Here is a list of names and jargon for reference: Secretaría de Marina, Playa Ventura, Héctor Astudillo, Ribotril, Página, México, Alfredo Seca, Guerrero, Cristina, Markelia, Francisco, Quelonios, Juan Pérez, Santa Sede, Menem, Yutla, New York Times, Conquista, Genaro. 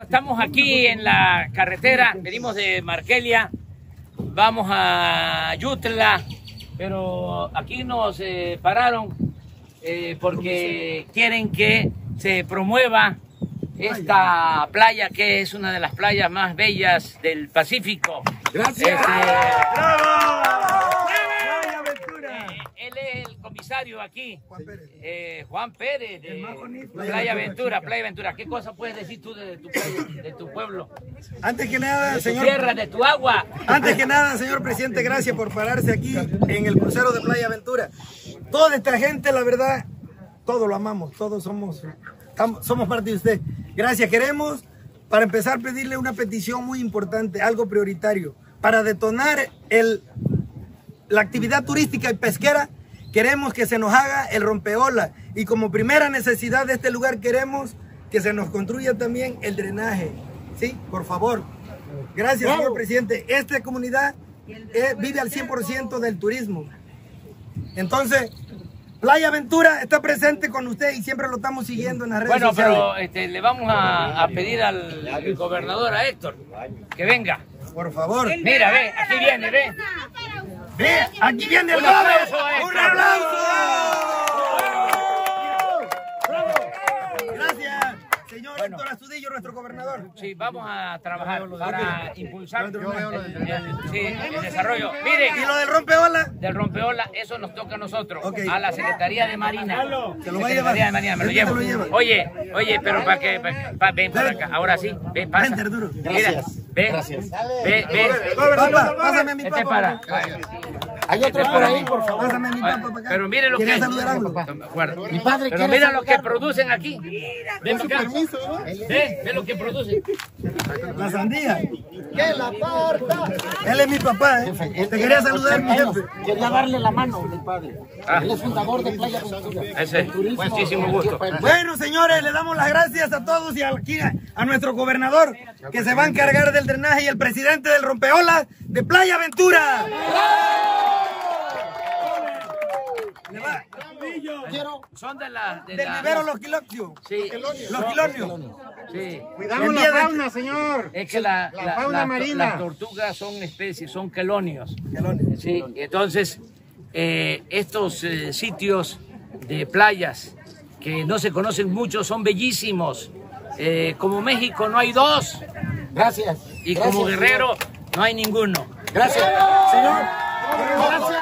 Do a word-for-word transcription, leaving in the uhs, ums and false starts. Estamos aquí en la carretera, venimos de Markelia, vamos a Yutla, pero aquí nos eh, pararon eh, porque quieren que se promueva esta playa, que es una de las playas más bellas del Pacífico. ¡Gracias! Este, ¡Bravo! ¡Playa Ventura! Eh, él es el comisario aquí, Juan Pérez, eh, Juan Pérez de Playa Ventura. Playa Ventura, ¿qué cosa puedes decir tú de tu, de tu pueblo? Antes que nada, de señor... De tu tierra, de tu agua. Antes que nada, señor presidente, gracias por pararse aquí en el crucero de Playa Ventura. Toda esta gente, la verdad, todos lo amamos, todos somos... Somos parte de usted. Gracias. Queremos, para empezar, pedirle una petición muy importante, algo prioritario. Para detonar el, la actividad turística y pesquera, queremos que se nos haga el rompeola. Y como primera necesidad de este lugar, queremos que se nos construya también el drenaje. ¿Sí? Por favor. Gracias, señor presidente. Esta comunidad eh, vive al cien por ciento del turismo. Entonces... Playa Ventura está presente con usted y siempre lo estamos siguiendo en las redes bueno, sociales. Bueno, pero este, le vamos a, a pedir al, al gobernador, a Héctor, que venga. Por favor. Mira, ve, aquí viene, ve. Ve, aquí viene el hombre. ¡Un aplauso! Gracias, señor bueno. Héctor Astudillo, nuestro gobernador. Sí, vamos a trabajar para impulsar el, el, el, sí, el desarrollo. Miren. ¿Y lo del rompeola? Del rompeola, eso nos toca a nosotros, okay. A la Secretaría de Marina. ¿Te lo va a llevar? Secretaría de Marina, me lo llevo. Lo lleva. Oye, oye, pero para que, pa, pa, ven para acá, ahora sí, ven, pasa. Vente, duro. Gracias. Ve, gracias. Ve, ve. Papá, pásame a mi papá. Este para. Hay otros por ahí, por favor. Pásame a mi papá para acá. Pero mire lo que es. Mi padre pero mira lo que producen aquí. Mira, su permiso, ¿no? Ve, ve lo que producen. La sandía. ¡Que la porta! Él es mi papá, ¿eh? Jefe, te quería saludar, mi jefe. Quería darle la mano a mi padre. Ah. Él es fundador de Playa Ventura. Ese, muchísimo gusto. Bueno, señores, le damos las gracias a todos y aquí a, a nuestro gobernador, que se va a encargar del drenaje, y el presidente del rompeolas de Playa Ventura. Le va. Quiero... Son de la... De del la... vivero Los Quelonios. Sí. Los Quelonios. Sí. Cuidamos la fauna, de... señor. Es que la, la, la fauna la, marina. Las tortugas son especies, son quelonios. Quelonios. Sí. Entonces, eh, estos eh, sitios de playas que no se conocen mucho son bellísimos. Eh, como México no hay dos. Gracias. Y gracias, como Guerrero señor. No hay ninguno. Gracias, señor. Gracias.